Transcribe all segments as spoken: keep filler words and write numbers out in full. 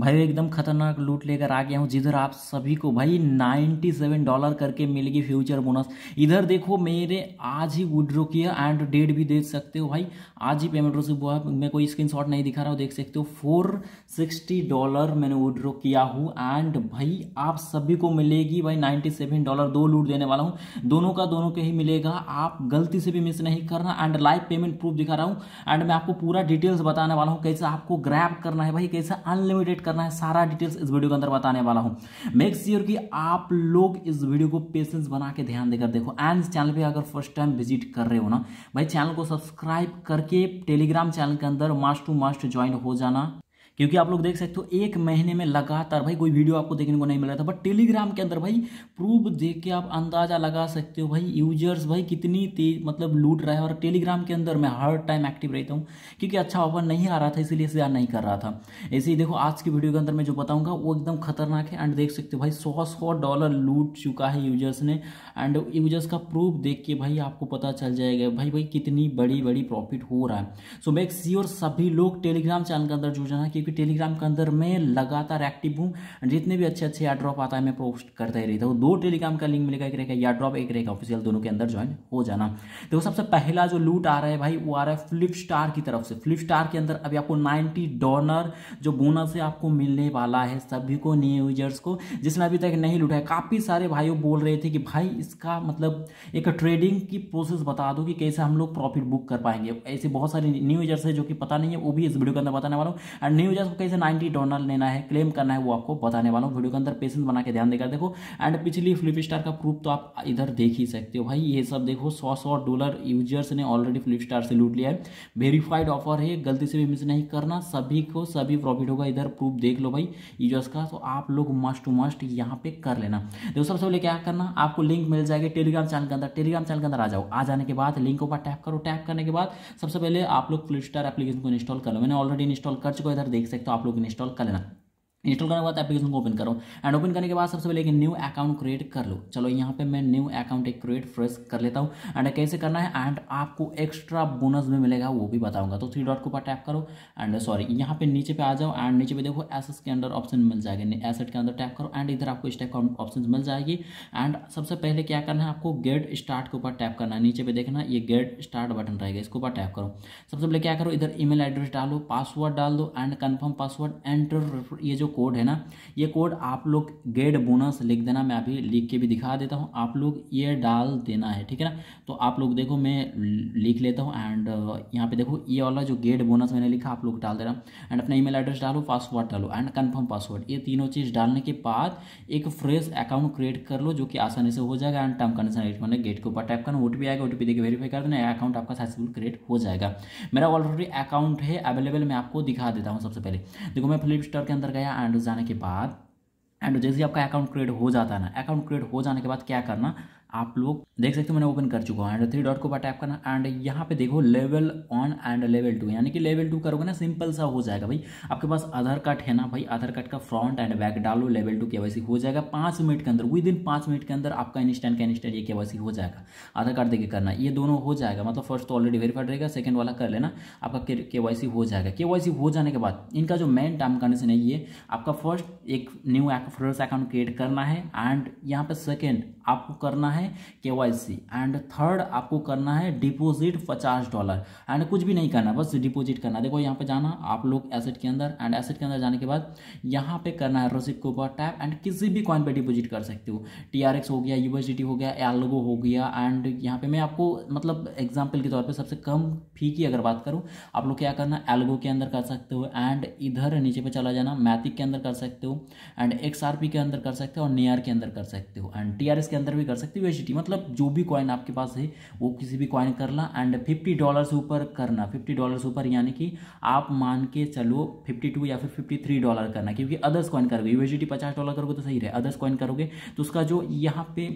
भाई एकदम खतरनाक लूट लेकर आ गया हूँ, जिधर आप सभी को भाई सत्तानवे डॉलर करके मिलेगी फ्यूचर बोनस। इधर देखो मेरे आज ही विड्रॉ किया एंड डेट भी देख सकते हो भाई, आज ही पेमेंट रिसीव हुआ है। मैं कोई स्क्रीनशॉट नहीं दिखा रहा हूँ, देख सकते हो फोर सिक्सटी डॉलर मैंने विड्रॉ किया हूँ एंड भाई आप सभी को मिलेगी भाई सत्तानवे डॉलर। दो लूट देने वाला हूँ, दोनों का दोनों के ही मिलेगा, आप गलती से भी मिस नहीं करना। एंड लाइव पेमेंट प्रूफ दिखा रहा हूँ एंड मैं आपको पूरा डिटेल्स बताने वाला हूँ, कैसे आपको ग्रैब करना है भाई, कैसे अनलिमिटेड करना है, सारा डिटेल्स इस वीडियो के अंदर बताने वाला हूं। मेक श्योर कि आप लोग इस वीडियो को पेशेंस बना के ध्यान देकर देखो। एंड चैनल पे अगर फर्स्ट टाइम विजिट कर रहे हो ना भाई, चैनल को सब्सक्राइब करके टेलीग्राम चैनल के अंदर मास्ट टू मास्ट ज्वाइन हो जाना, क्योंकि आप लोग देख सकते हो एक महीने में लगातार भाई कोई वीडियो आपको देखने को नहीं मिल रहा था, बट टेलीग्राम के अंदर भाई प्रूफ देख के आप अंदाजा लगा सकते हो भाई यूजर्स भाई कितनी तेज मतलब लूट रहा है। और टेलीग्राम के अंदर मैं हर टाइम एक्टिव रहता हूँ, क्योंकि अच्छा ऑफर नहीं आ रहा था इसलिए शेयर नहीं कर रहा था। ऐसे ही देखो आज की वीडियो के अंदर मैं जो बताऊँगा वो एकदम खतरनाक है। एंड देख सकते हो भाई सौ सौ डॉलर लूट चुका है यूजर्स ने, एंड यूजर्स का प्रूफ देख के भाई आपको पता चल जाएगा भाई भाई कितनी बड़ी बड़ी प्रॉफिट हो रहा है। सो मेक श्योर सभी लोग टेलीग्राम चैनल के अंदर जुड़ जाना, क्योंकि टेलीग्राम के अंदर मैं लगातार एक्टिव हूँ। जितने भी अच्छे अच्छे एयरड्रॉप आता है मैं पोस्ट करता ही रहता हूँ। दो टेलीग्राम का लिंक मिलेगा, एक रहेगा एयरड्रॉप, एक रहेगा ऑफिशियल, दोनों के अंदर ज्वाइन हो जाना। देखो सबसे पहला जो लूट आ रहा है भाई वो आ रहा है फ्लिपस्टार की तरफ से। फ्लिपस्टार के अंदर अभी आपको नाइन्टी डॉलर जो बोनस है आपको मिलने वाला है सभी को, न्यू यूजर्स को जिसने अभी तक नहीं लूटा है। काफ़ी सारे भाइयों बोल रहे थे कि भाई इसका मतलब एक ट्रेडिंग की प्रोसेस बता दो कि कैसे हम लोग प्रॉफिट बुक कर पाएंगे। ऐसे बहुत सारे न्यू यूजर्स है जो कि पता नहीं है, वो भी इस वीडियो के अंदर बताने वाला हूँ। एंड न्यू यूजर्स को कैसे नब्बे डॉलर लेना है, क्लेम करना है, वो आपको बताने वाला हूँ। वीडियो के अंदर पेशेंस बना के ध्यान देकर देखो। एंड पिछली फ्लिपस्टार का प्रूफ तो आप इधर देख ही सकते हो भाई, ये सब देखो सौ सौ डॉलर यूजर्स ने ऑलरेडी फ्लिपस्टार से लूट लिया है। वेरीफाइड ऑफर है, गलती से भी मिस नहीं करना, सभी को सभी प्रॉफिट होगा। इधर प्रूफ देख लो भाई यूजर्स का, तो आप लोग मस्ट टू मस्ट यहाँ पे कर लेना। देखो सबसे पहले क्या करना, आपको लिंक मिल जाएगा टेलीग्राम चैनल के अंदर, टेलीग्राम चैनल के अंदर आ जाओ। आ जाने के बाद लिंक ऊपर टैप करो, टैप करने के बाद सबसे पहले आप लोग फ्लिपस्टार एप्लीकेशन को इंस्टॉल कर लो। मैंने ऑलरेडी इंस्टॉल कर चुका, इधर देख सकते हो, आप लोग इंस्टॉल कर लेना। इंस्टॉल करने के बाद एप्लीकेशन को ओपन करो एंड ओपन करने के बाद सबसे पहले एक न्यू अकाउंट क्रिएट कर लो। चलो यहाँ पे मैं न्यू अकाउंट एक क्रिएट फ्रेश कर लेता हूँ एंड कैसे करना है एंड आपको एक्स्ट्रा बोनस भी मिलेगा वो भी बताऊंगा। तो थ्री डॉट के ऊपर टैप करो एंड सॉरी यहाँ पे नीचे पे आ जाओ एंड नीचे पे देखो एसेट्स के अंदर ऑप्शन मिल जाएगा, एसेट के अंदर टैप करो एंड इधर आपको इस टाइप का ऑप्शन मिल जाएगी। एंड सबसे पहले क्या करना है, आपको गेट स्टार्ट के ऊपर टैप करना है, नीचे पे देखना ये गेट स्टार्ट बटन रहेगा, इसके ऊपर टैप करो। सबसे पहले क्या करो, इधर ईमेल एड्रेस डालो, पासवर्ड डाल दो एंड कन्फर्म पासवर्ड एंटर, ये जो कोड है ना ये कोड आप लोग गेट बोनस लिख देना, मैं अभी लिख के भी दिखा देता हूँ, आप लोग ये डाल देना है, ठीक है ना। तो आप लोग देखो मैं लिख लेता हूँ एंड यहाँ पे देखो ये वाला जो गेट बोनस मैंने लिखा आप लोग डाल देना एंड अपना ईमेल एड्रेस डालो, पासवर्ड डालो एंड कंफर्म पासवर्ड। ये तीनों चीज़ डालने के बाद एक फ्रेश अकाउंट क्रिएट कर लो, जो कि आसानी से हो जाएगा। And term condition add get के ऊपर टाइप करना, ओटीपी आएगा, ओटीपी देकर वेरीफाई कर देना, अकाउंट आपका सक्सेसफुल क्रिएट हो जाएगा। मेरा ऑलरेडी अकाउंट है अवेलेबल, मैं आपको दिखा देता हूँ। सबसे पहले देखो मैं फ्लिपस्टार के अंदर गया एंड जाने के बाद एंड जैसे आपका अकाउंट क्रिएट हो जाता है ना, अकाउंट क्रिएट हो जाने के बाद क्या करना, आप लोग देख सकते हो मैंने ओपन कर चुका हूँ एंड थ्री डॉट को ऊपर टैप करना एंड यहाँ पे देखो level one and level two, यानी कि लेवल टू करोगे ना सिंपल सा हो जाएगा भाई। आपके पास आधार कार्ड है ना भाई, आधार कार्ड का फ्रंट एंड बैक डालो, लेवल टू केवाईसी हो जाएगा पाँच मिनट के अंदर, विद इन पाँच मिनट के अंदर आपका इंस्टेंट का इंस्टेंट ये केवाईसी हो जाएगा। आधार कार्ड देके करना, ये दोनों हो जाएगा, मतलब फर्स्ट तो ऑलरेडी वेरीफाइड रहेगा, सेकंड वाला कर लेना, आपका केवाईसी हो जाएगा। केवाईसी हो जाने के बाद इनका जो मेन टर्म कंडीशन है ये, आपका फर्स्ट एक न्यू फ्रेश अकाउंट क्रिएट करना है एंड यहाँ पे सेकेंड आपको करना है केवाईसी एंड थर्ड आपको करना है डिपॉजिट पचास डॉलर। एंड कुछ भी नहीं करना, बस डिपॉजिट करना। देखो यहाँ पे जाना आप लोग एसेट के अंदर एंड एसेट के अंदर जाने के बाद यहाँ पे करना है रिसिप्ट के ऊपर टैप एंड किसी भी कॉइन पे डिपॉजिट कर सकते हो। टीआरएक्स हो गया, यूएसडीटी हो गया, एल्गो हो गया एंड यहाँ पे मैं आपको मतलब एग्जाम्पल के तौर पर सबसे कम फी की अगर बात करूँ, आप लोग क्या करना एल्गो के अंदर कर सकते हो एंड इधर नीचे पर चला जाना, मैथिक के अंदर कर सकते हो एंड एक्सआरपी के अंदर कर सकते हो और नियर के अंदर कर सकते हो एंड टीआरएक्स के अंदर भी कर सकते हो। यूएसडीटी मतलब जो भी कॉइन आपके पास है वो किसी भी कॉइन करना एंड पचास डॉलर से ऊपर करना, पचास डॉलर से ऊपर यानी कि आप मान के चलो बावन या फिर तिरेपन डॉलर करना, क्योंकि अदर्स कॉइन करोगे, यूएसडीटी पचास डॉलर करोगे तो सही रहे, अदर्स कॉइन करोगे तो उसका जो यहाँ पे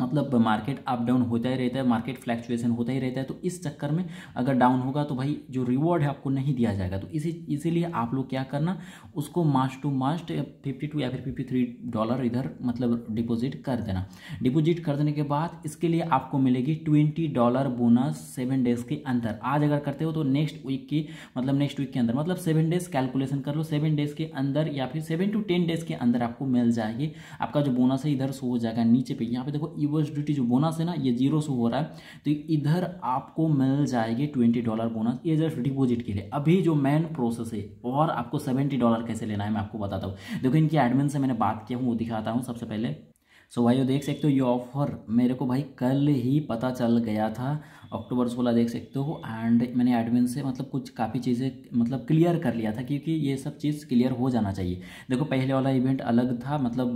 मतलब मार्केट अप डाउन होता ही रहता है, मार्केट फ्लैक्चुएशन होता ही रहता है। तो इस चक्कर में अगर डाउन होगा तो भाई जो रिवॉर्ड है आपको नहीं दिया जाएगा। तो इसी इसीलिए आप लोग क्या करना, उसको मास्ट टू मास्ट फिफ्टी टू या फिर फिफ्टी थ्री डॉलर इधर मतलब डिपॉजिट कर देना। डिपॉजिट कर देने के बाद इसके लिए आपको मिलेगी twenty dollar bonus seven days के अंदर। आज अगर करते हो तो नेक्स्ट वीक की मतलब नेक्स्ट वीक के अंदर मतलब सेवन डेज कैलकुलेशन कर लो, सेवन डेज के अंदर या फिर सेवन टू टेन डेज के अंदर आपको मिल जाएगी। आपका जो बोनस है इधर शो हो जाएगा नीचे पे। यहाँ पे देखो यूएसडीटी जो बोनस है ना ये जीरो से हो रहा है, तो इधर आपको मिल जाएगी ट्वेंटी डॉलर बोनस। ये जस्ट डिपॉजिट के लिए। अभी जो मेन प्रोसेस है और आपको सेवेंटी डॉलर कैसे लेना है मैं आपको बताता हूँ। देखो इनके एडमिन से मैंने बात किया हूँ, वो दिखाता हूँ सबसे पहले। सो so, भाई वो देख सकते हो ये ऑफर मेरे को भाई कल ही पता चल गया था, अक्टूबर सोलह देख सकते हो। एंड मैंने एडमिन से मतलब कुछ काफ़ी चीज़ें मतलब क्लियर कर लिया था, क्योंकि ये सब चीज़ क्लियर हो जाना चाहिए। देखो पहले वाला इवेंट अलग था, मतलब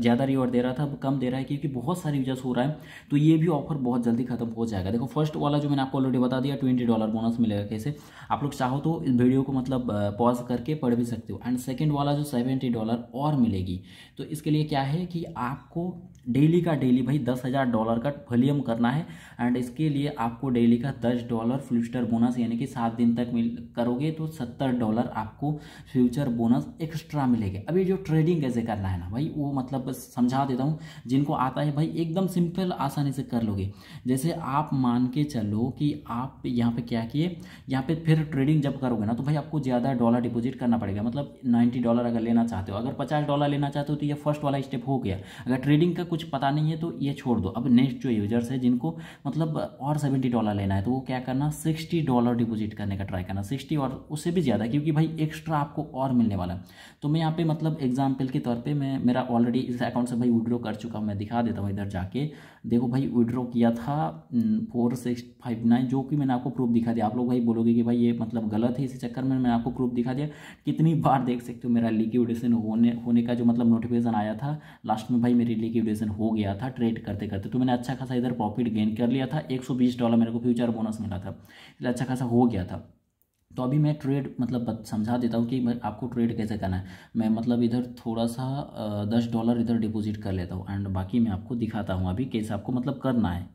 ज़्यादा रिवॉर्ड दे रहा था, कम दे रहा है क्योंकि बहुत सारे यूजर्स हो रहा है। तो ये भी ऑफर बहुत जल्दी खत्म हो जाएगा। देखो फर्स्ट वाला जो मैंने आपको ऑलरेडी बता दिया ट्वेंटी डॉलर बोनस मिलेगा कैसे। आप लोग चाहो तो इस वीडियो को मतलब पॉज करके पढ़ भी सकते हो। एंड सेकेंड वाला जो सेवेंटी डॉलर और मिलेगी, तो इसके लिए क्या है कि आपको डेली का डेली भाई दस हज़ार डॉलर का वॉल्यूम करना है। एंड इसके लिए आपको डेली का दस डॉलर फ्लिपस्टर बोनस यानी कि सात दिन तक मिल करोगे तो सत्तर डॉलर आपको फ्यूचर बोनस एक्स्ट्रा मिलेगा। अभी जो ट्रेडिंग कैसे करना है ना भाई वो मतलब समझा देता हूँ, जिनको आता है भाई एकदम सिंपल आसानी से कर लोगे। जैसे आप मान के चलो कि आप यहाँ पर क्या किए, यहाँ पर फिर ट्रेडिंग जब करोगे ना तो भाई आपको ज़्यादा डॉलर डिपोजिट करना पड़ेगा। मतलब नाइन्टी डॉलर अगर लेना चाहते हो, अगर पचास डॉलर लेना चाहते हो तो ये फर्स्ट वाला स्टेप हो गया। अगर ट्रेडिंग का कुछ पता नहीं है तो ये छोड़ दो। अब नेक्स्ट जो यूजर्स है जिनको मतलब और सेवेंटी डॉलर लेना है तो वो क्या करना, सिक्सटी डॉलर डिपॉजिट करने का ट्राई करना, सिक्सटी और उससे भी ज़्यादा, क्योंकि भाई एक्स्ट्रा आपको और मिलने वाला है। तो मैं यहाँ पे मतलब एग्जाम्पल के तौर पे मैं मेरा ऑलरेडी इस अकाउंट से भाई विड्रॉ कर चुका हूँ, मैं दिखा देता हूँ इधर जाके। देखो भाई विड्रॉ किया था फोर सिक्स फाइव नाइन, जो कि मैंने आपको प्रूफ दिखा दिया। आप लोग भाई बोलोगे कि भाई ये मतलब गलत है, इसी चक्कर में मैंने आपको प्रूफ दिखा दिया। कितनी बार देख सकते हो मेरा लिक्विडेशन होने होने का जो मतलब नोटिफिकेशन आया था, लास्ट में भाई मेरी लिक्विडेशन हो गया था ट्रेड करते करते। तो मैंने अच्छा खासा इधर प्रॉफिट गेन कर लिया था, एक सौ बीस डॉलर मेरे को फ्यूचर बोनस मिला था, इसलिए अच्छा खासा हो गया था। तो अभी मैं ट्रेड मतलब समझा देता हूँ कि भाई आपको ट्रेड कैसे करना है। मैं मतलब इधर थोड़ा सा दस डॉलर इधर डिपॉजिट कर लेता हूँ एंड बाकी मैं आपको दिखाता हूँ अभी कैसे आपको मतलब करना है।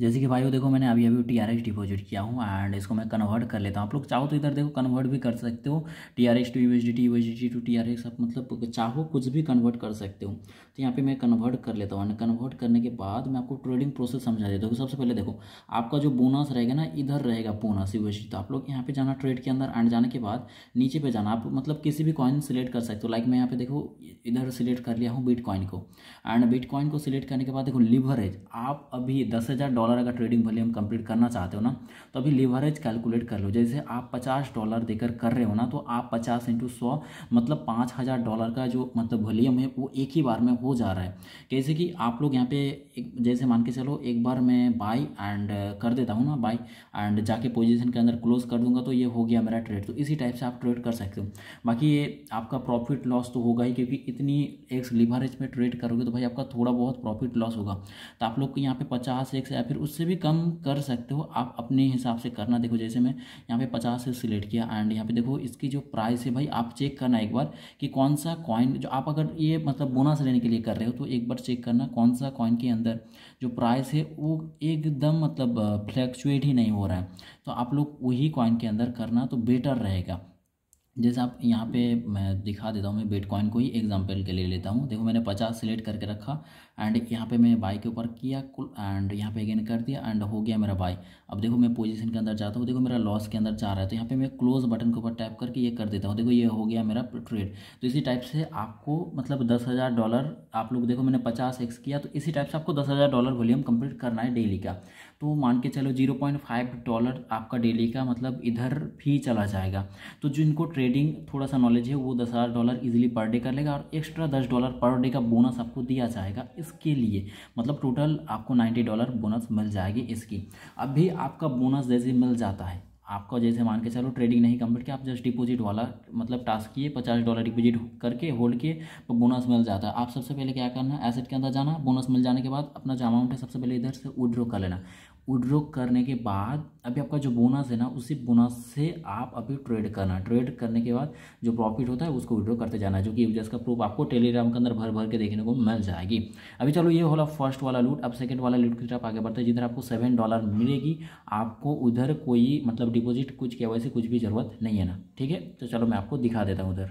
जैसे कि भाई वो देखो मैंने अभी अभी टी आर एक्स डिपॉजिट किया हूँ एंड इसको मैं कन्वर्ट कर लेता हूँ। आप लोग चाहो तो इधर देखो कन्वर्ट भी कर सकते हो, T R X to U S D T, U S D T to T R X, आप मतलब चाहो कुछ भी कन्वर्ट कर सकते हो। तो यहाँ पे मैं कन्वर्ट कर लेता हूँ एंड कन्वर्ट करने के बाद मैं आपको ट्रेडिंग प्रोसेस समझा देता हूँ। सबसे पहले देखो आपका जो बोनस रहेगा ना इधर रहेगा बोनस यू एस डी, तो आप लोग यहाँ पर जाना ट्रेड के अंदर एंड जाने के बाद नीचे पे जाना। आप मतलब किसी भी कॉइन सिलेक्ट कर सकते हो। लाइक मैं यहाँ पे देखो इधर सिलेक्ट कर लिया हूँ बिट कॉइन को एंड बिट कॉइन को सिलेक्ट करने के बाद देखो लिवरेज, आप अभी दस हज़ार डॉलर अगर ट्रेडिंग वॉल्यूम कंप्लीट करना चाहते हो ना तो अभी लीवरेज कैलकुलेट कर लो। जैसे आप पचास डॉलर देकर कर रहे हो ना तो आप पचास इंटू सौ मतलब पाँच हज़ार डॉलर का जो मतलब वॉल्यूम है वो एक ही बार में हो जा रहा है। जैसे कि आप लोग यहाँ पे जैसे मान के चलो एक बार मैं बाई एंड कर देता हूँ ना, बाई एंड जाके पोजिशन के अंदर क्लोज कर दूंगा तो ये हो गया मेरा ट्रेड। तो इसी टाइप से आप ट्रेड कर सकते हो। बाकी ये आपका प्रॉफिट लॉस तो होगा ही, क्योंकि इतनी एक्स लीवरेज में ट्रेड करोगे तो भाई आपका थोड़ा बहुत प्रॉफिट लॉस होगा। तो आप लोग यहाँ पे पचास एक्स या फिर उससे भी कम कर सकते हो, आप अपने हिसाब से करना। देखो जैसे मैं यहाँ पे पचास से सिलेक्ट किया एंड यहाँ पे देखो इसकी जो प्राइस है भाई आप चेक करना एक बार कि कौन सा कॉइन जो आप अगर ये मतलब बोनस लेने के लिए कर रहे हो तो एक बार चेक करना कौन सा कॉइन के अंदर जो प्राइस है वो एकदम मतलब फ्लैक्चुएट ही नहीं हो रहा है। तो आप लोग वही कॉइन के अंदर करना तो बेटर रहेगा। जैसे आप यहाँ पे मैं दिखा देता हूँ, मैं बिटकॉइन को ही एग्जांपल के लिए लेता हूँ। देखो मैंने पचास सिलेक्ट करके रखा एंड यहाँ पे मैं बाई के ऊपर किया एंड यहाँ पे अगेन कर दिया एंड हो गया मेरा बाई। अब देखो मैं पोजीशन के अंदर जाता हूँ, देखो मेरा लॉस के अंदर जा रहा है तो यहाँ पे मैं क्लोज बटन के ऊपर टैप करके ये कर देता हूँ। देखो ये हो गया मेरा ट्रेड। तो इसी टाइप से आपको मतलब दस हज़ार डॉलर आप लोग देखो मैंने पचास एक्स किया, तो इसी टाइप से आपको दस हज़ार डॉलर वॉल्यूम कंप्लीट करना है डेली का। तो मान के चलो जीरो पॉइंट फाइव डॉलर आपका डेली का मतलब इधर फी चला जाएगा। तो जिनको ट्रेडिंग थोड़ा सा नॉलेज है वो दस हज़ार डॉलर इजीली पर डे कर लेगा और एक्स्ट्रा दस डॉलर पर डे का बोनस आपको दिया जाएगा। इसके लिए मतलब टोटल आपको नाइन्टी डॉलर बोनस मिल जाएगी इसकी। अभी आपका बोनस जैसे मिल जाता है, आपका जैसे मान के चलो ट्रेडिंग नहीं कंप्लीट किया, आप जस्ट डिपॉजिट वाला मतलब टास्क किए, पचास डॉलर डिपॉजिट करके होल्ड किए तो बोनस मिल जाता है। आप सबसे पहले क्या करना है, एसेट के अंदर जाना, बोनस मिल जाने के बाद अपना जो अमाउंट है सबसे पहले इधर से विड्रॉ कर लेना। विड्रॉ करने के बाद अभी आपका जो बोनस है ना, उसी बोनस से आप अभी ट्रेड करना, ट्रेड करने के बाद जो प्रॉफिट होता है उसको विड्रॉ करते जाना, जो कि यूजर्स का प्रूफ आपको टेलीग्राम के अंदर भर भर के देखने को मिल जाएगी। अभी चलो ये होला फर्स्ट वाला लूट। अब सेकंड वाला लूट की तरफ आगे बढ़ते हैं, जिधर आपको सेवन डॉलर मिलेगी। आपको उधर कोई मतलब डिपोजिट कुछ के वाई सी कुछ भी जरूरत नहीं है ना, ठीक है। तो चलो मैं आपको दिखा देता हूँ उधर।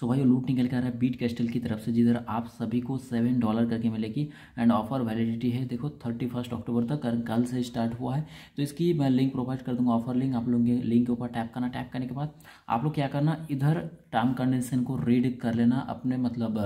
सो भाई लूट निकल कर आ रहा है बीट कैस्टल की तरफ से, जिधर आप सभी को सेवन डॉलर करके मिलेगी एंड ऑफर वैलिडिटी है देखो थर्टी फर्स्ट अक्टूबर तक, कल से स्टार्ट हुआ है। तो इसकी मैं लिंक प्रोवाइड कर दूंगा, ऑफर लिंक। आप लोग लिंक के ऊपर टैप करना, टैप करने के बाद आप लोग क्या करना, इधर टर्म कंडीशन को रीड कर लेना अपने, मतलब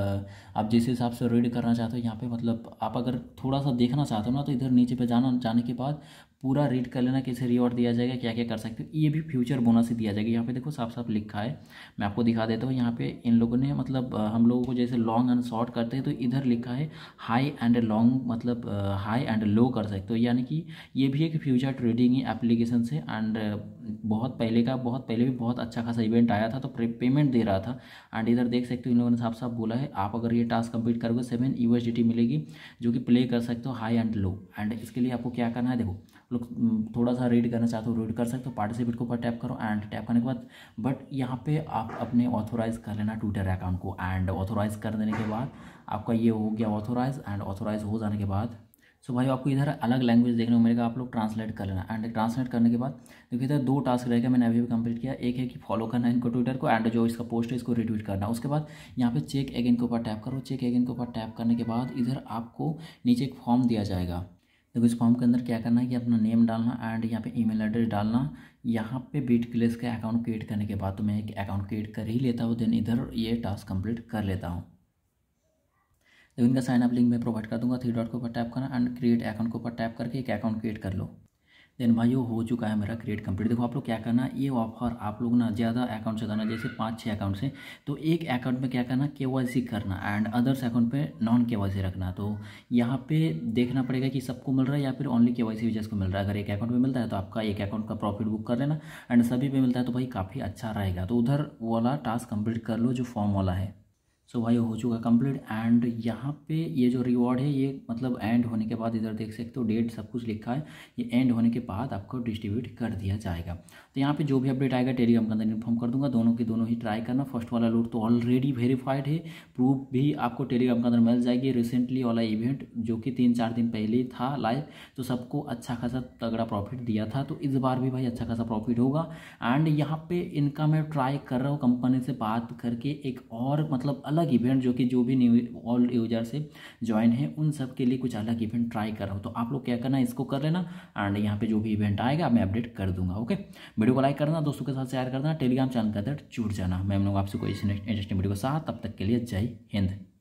आप जिस हिसाब से रीड करना चाहते हो। यहाँ पर मतलब आप अगर थोड़ा सा देखना चाहते हो ना, तो इधर नीचे पर जाना, जाने के बाद पूरा रीड कर लेना, कैसे रिवॉर्ड दिया जाएगा, क्या क्या कर सकते हो। ये भी फ्यूचर बोनस ही दिया जाएगा, यहाँ पे देखो साफ साफ लिखा है, मैं आपको दिखा देता हूँ। यहाँ पे इन लोगों ने मतलब हम लोगों को जैसे लॉन्ग एंड शॉर्ट करते हैं, तो इधर लिखा है हाई एंड लॉन्ग, मतलब हाई एंड लो कर सकते हो। यानी कि ये भी एक फ्यूचर ट्रेडिंग एप्लीकेशन से, एंड बहुत पहले का, बहुत पहले भी बहुत अच्छा खासा इवेंट आया था, तो पेमेंट दे रहा था। एंड इधर देख सकते हो इन लोगों ने साफ साफ बोला है, आप अगर ये टास्क कंप्लीट करोगे सेवन यूएसडीटी मिलेगी, जो कि प्ले कर सकते हो हाई एंड लो। एंड इसके लिए आपको क्या करना है, देखो लोग थोड़ा सा रीड करना चाहते हो रीड कर सकते हो, पार्टिसिपेट के ऊपर टैप करो। एंड टैप करने के बाद बट यहाँ पे आप अपने ऑथोराइज़ कर लेना ट्विटर अकाउंट को, एंड ऑथोराइज़ कर देने के बाद आपका ये हो गया ऑथोराइज़। एंड ऑथोराइज हो जाने के बाद सो so भाई आपको इधर अलग लैंग्वेज देखने को मिलेगा, आप लोग ट्रांसलेट कर लेना। एंड ट्रांसलेट करने के बाद देखिए इधर दो टास्क रहेगा, मैंने अभी भी कंप्लीट किया। एक है कि फॉलो करना इनको ट्विटर को, एंड जो इसका पोस्ट है इसको रिट्वीट करना। उसके बाद यहाँ पे चेक अगेन के ऊपर टैप करो, चेक अगेन के ऊपर टैप करने के बाद इधर आपको नीचे एक फॉर्म दिया जाएगा। देखो इस फॉर्म के अंदर क्या करना है कि अपना नेम डालना एंड यहाँ पे ईमेल एड्रेस डालना। यहाँ पे बीट क्लेस का अकाउंट क्रिएट करने के बाद तो मैं एक अकाउंट क्रिएट कर ही लेता हूँ, देन इधर ये टास्क कंप्लीट कर लेता हूँ। देखो इनका साइनअप लिंक मैं प्रोवाइड कर दूँगा, थ्री डॉट के ऊपर टैप करना एंड क्रिएट अकाउंट के ऊपर टैप करके एक अकाउंट क्रिएट कर लो। देन भाई हो चुका है मेरा क्रिएट कंप्लीट। देखो आप लोग क्या करना, ये ऑफर आप लोग ना ज़्यादा अकाउंट से करना, जैसे पाँच छः अकाउंट से, तो एक अकाउंट में क्या करना केवाईसी करना एंड अदर्स अकाउंट पे नॉन केवाईसी रखना। तो यहाँ पे देखना पड़ेगा कि सबको मिल रहा है या फिर ओनली केवाईसी यूजर्स को मिल रहा है। अगर एक अकाउंट में मिलता है तो आपका एक अकाउंट का प्रॉफिट बुक कर लेना, एंड सभी पे मिलता है तो भाई काफ़ी अच्छा रहेगा। तो उधर वाला टास्क कंप्लीट कर लो जो फॉर्म वाला है। सो so भाई हो चुका कंप्लीट। एंड यहाँ पे ये जो रिवॉर्ड है ये मतलब एंड होने के बाद इधर देख सकते हो डेट सब कुछ लिखा है, ये एंड होने के बाद आपको डिस्ट्रीब्यूट कर दिया जाएगा। तो यहाँ पे जो भी अपडेट आएगा टेलीग्राम के अंदर इन्फॉर्म कर दूंगा। दोनों के दोनों ही ट्राई करना। फर्स्ट वाला लूट तो ऑलरेडी वेरीफाइड है, प्रूफ भी आपको टेलीग्राम के अंदर मिल जाएगी। रिसेंटली वाला इवेंट जो कि तीन चार दिन पहले ही था लाइव, तो सबको अच्छा खासा तगड़ा प्रॉफिट दिया था, तो इस बार भी भाई अच्छा खासा प्रॉफिट होगा। एंड यहाँ पर इनका मैं ट्राई कर रहा हूँ कंपनी से बात करके एक और मतलब अलग इवेंट, जो कि जो भी न्यू ओल्ड यूजर से ज्वाइन है उन सब के लिए कुछ अलग इवेंट ट्राई कर रहा हूँ। तो आप लोग क्या करना है इसको कर लेना, एंड यहाँ पे जो भी इवेंट आएगा मैं अपडेट कर दूंगा। ओके, वीडियो को लाइक करना, दोस्तों के साथ शेयर करना, टेलीग्राम चैनल के अंदर जुड़ जाना। मैं हम लोग आपसे कोई इंटरेस्टिंग वीडियो के साथ, तब तक के लिए जय हिंद।